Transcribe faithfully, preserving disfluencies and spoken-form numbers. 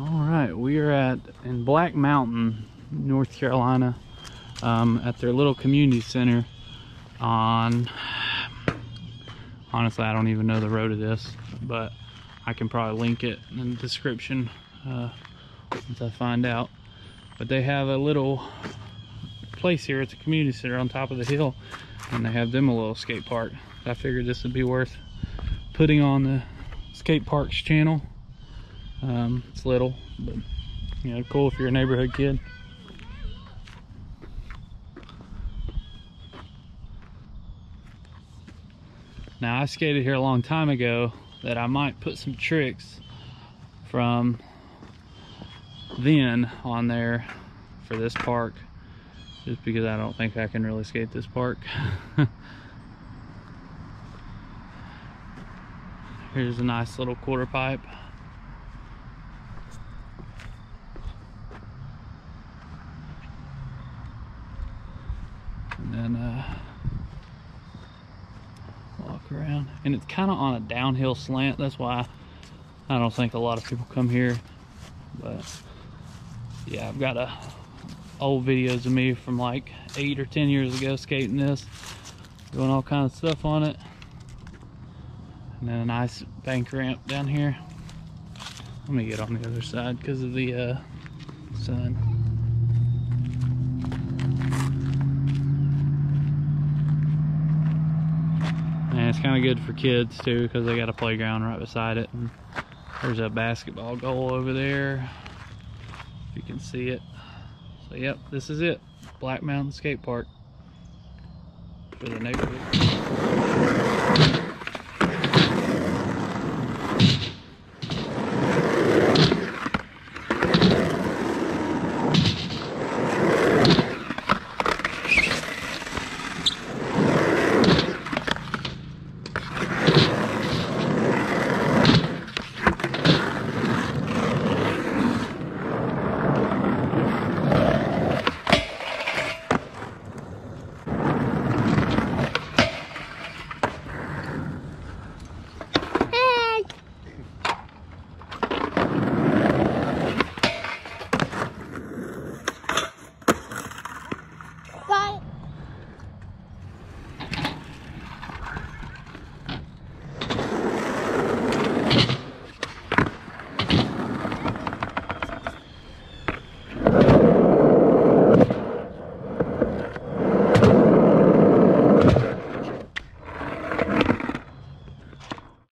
All right, we are at in Black Mountain, North Carolina, um, at their little community center. On honestly, I don't even know the road of this, but I can probably link it in the description uh, once I find out. But they have a little place here at the community center on top of the hill, and they have them a little skate park. I figured this would be worth putting on the skate parks channel. Um, it's little, but you know, cool if you're a neighborhood kid. Now, I skated here a long time ago, that I might put some tricks from then on there for this park, just because I don't think I can really skate this park. Here's a nice little quarter pipe. And then uh, walk around. And it's kind of on a downhill slant. That's why I don't think a lot of people come here. But yeah, I've got a, old videos of me from like eight or ten years ago skating this. Doing all kinds of stuff on it. And then a nice bank ramp down here. Let me get on the other side because of the uh, sun. And it's kind of good for kids too, because they got a playground right beside it. And there's a basketball goal over there, if you can see it. So yep, this is it. Black Mountain Skate Park for the neighborhood.